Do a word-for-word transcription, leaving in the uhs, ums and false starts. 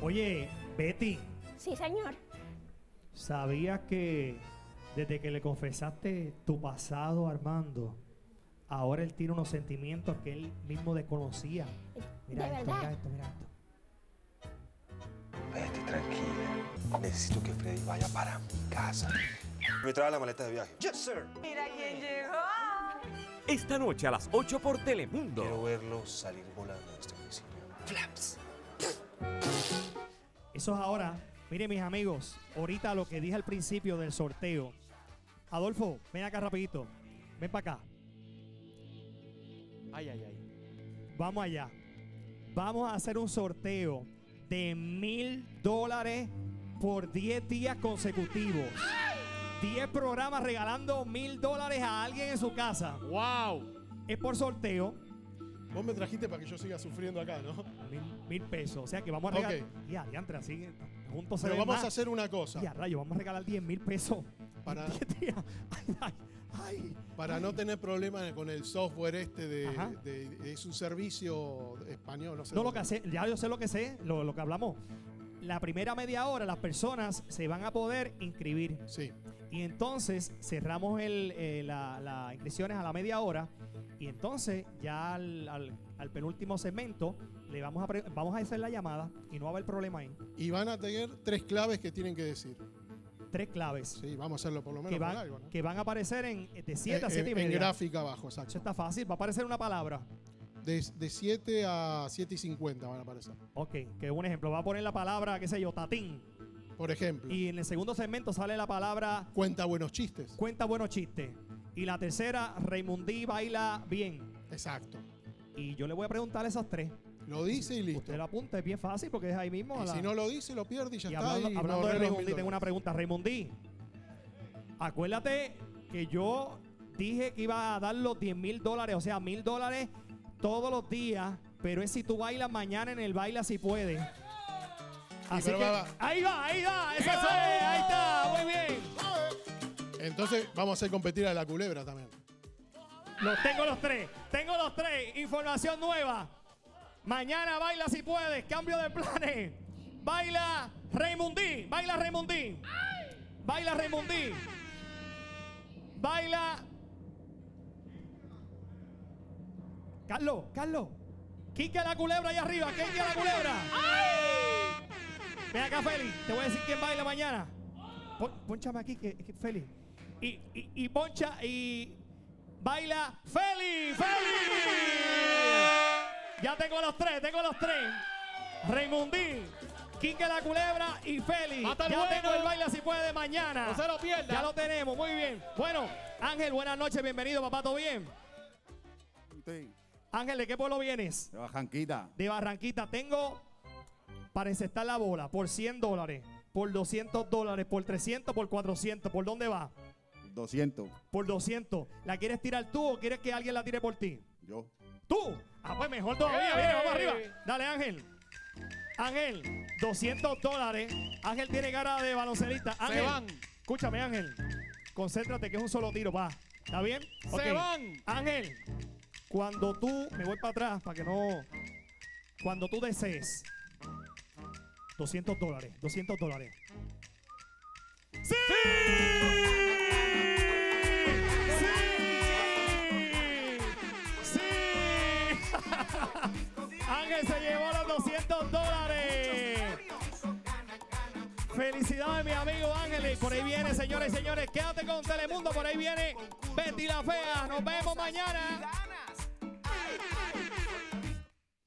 Oye, Betty. Sí, señor. ¿Sabías que desde que le confesaste tu pasado a Armando, ahora él tiene unos sentimientos que él mismo desconocía? Mira ¿De esto, verdad? mira esto, mira esto. Betty, tranquila. Necesito que Freddy vaya para mi casa. Me trae la maleta de viaje. Yes, sir. Mira quién llegó. Esta noche a las ocho por Telemundo. Quiero verlo salir volando de este municipio. Flaps. Eso es ahora. Miren, mis amigos, ahorita lo que dije al principio del sorteo. Adolfo, ven acá rapidito. Ven para acá. Ay, ay, ay. Vamos allá. Vamos a hacer un sorteo de mil dólares por diez días consecutivos. diez programas regalando mil dólares a alguien en su casa. ¡Wow! Es por sorteo. Vos me trajiste para que yo siga sufriendo acá, ¿no? Mil, mil pesos. O sea que vamos a regalar. Okay. Ya, diantre, así. Juntos se Pero vamos más. a hacer una cosa. Ya, rayo, vamos a regalar diez mil pesos. Para, diez días. Ay, ay, ay, para ay. no tener problemas con el software este de, de, de. Es un servicio español, no sé. No, lo que hace, ya yo sé lo que sé, lo, lo que hablamos. La primera media hora las personas se van a poder inscribir. Sí. Y entonces cerramos el, eh, las la inscripciones a la media hora. Y entonces ya al, al, al penúltimo segmento le vamos a, pre vamos a hacer la llamada y no va a haber problema ahí. Y van a tener tres claves que tienen que decir. Tres claves. Sí, vamos a hacerlo por lo menos. Que van, algo, ¿no? que van a aparecer en, de siete eh, a siete y media. En gráfica abajo, exacto. Eso está fácil, va a aparecer una palabra. De siete a siete y cincuenta van a aparecer. Ok, que un ejemplo. Va a poner la palabra, qué sé yo, tatín. Por ejemplo. Y en el segundo segmento sale la palabra... Cuenta buenos chistes. Cuenta buenos chistes. Y la tercera, Raimundí baila bien. Exacto. Y yo le voy a preguntar esas tres. Lo dice y listo. Usted lo apunta, es bien fácil porque es ahí mismo. Y la... si no lo dice, lo pierde y ya y está. Hablando, y hablando de Raimundí, tengo una pregunta. Raimundí, acuérdate que yo dije que iba a dar los diez mil dólares, o sea, mil dólares... todos los días, pero es si tú bailas mañana en el Baila Si Puedes. Así sí, que, va, va. ahí va, ahí va, eso es, ahí está, muy bien. Entonces, vamos a hacer competir a la culebra también. Los tengo los tres, tengo los tres, información nueva. Mañana Baila Si Puedes, cambio de planes. Baila Raimundí, baila Raimundí. Baila Raimundí. Baila... Carlos, Carlos, Quique la culebra allá arriba, Quique la culebra. ¡Ay! Ven acá, Feli, te voy a decir quién baila mañana. Pon, ponchame aquí, que, que, Feli. Y, y, y poncha y baila Feli, Feli. Ya tengo los tres, tengo los tres. Raimundí, Quique la culebra y Feli. Hasta ya bueno. tengo el Baila Si Puede mañana. No se lo pierdas. Ya lo tenemos, muy bien. Bueno, Ángel, buenas noches, bienvenido, papá, ¿todo bien? Sí. Ángel, ¿de qué pueblo vienes? De Barranquita. De Barranquita. Tengo para encestar la bola por cien dólares, por doscientos dólares, por trescientos, por cuatrocientos. ¿Por dónde va? doscientos. Por doscientos. ¿La quieres tirar tú o quieres que alguien la tire por ti? Yo. ¿Tú? Ah, pues mejor todavía. ¡Eh! Viene, vamos arriba. Dale, Ángel. Ángel, doscientos dólares. Ángel tiene cara de baloncelista. Ángel, se van. Escúchame, Ángel. Concéntrate que es un solo tiro, va. ¿Está bien? Se okay. van. Ángel. Cuando tú, me voy para atrás para que no, cuando tú desees, doscientos dólares, doscientos dólares. ¡Sí! ¡Sí! ¡Sí! ¡Sí! Ángel se llevó los doscientos dólares. Felicidades, mi amigo Ángel. Por ahí viene, señores y señores, quédate con Telemundo, por ahí viene Betty la Fea. Nos vemos mañana.